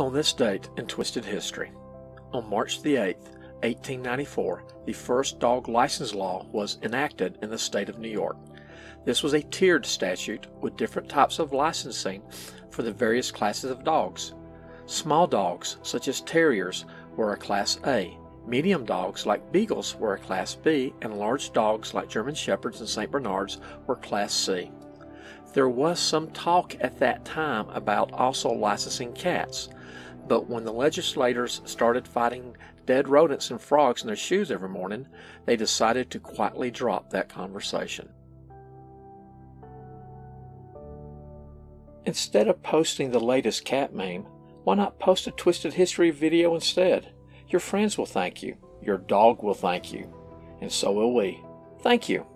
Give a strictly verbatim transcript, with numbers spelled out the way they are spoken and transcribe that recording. On this date in Twisted History, on March the eighth, eighteen ninety-four, the first dog license law was enacted in the state of New York. This was a tiered statute with different types of licensing for the various classes of dogs. Small dogs, such as terriers, were a Class A. Medium dogs, like beagles, were a Class B, and large dogs, like German Shepherds and Saint Bernards, were Class C. There was some talk at that time about also licensing cats, but when the legislators started finding dead rodents and frogs in their shoes every morning, they decided to quietly drop that conversation. Instead of posting the latest cat meme, why not post a Twisted History video instead? Your friends will thank you, your dog will thank you, and so will we. Thank you.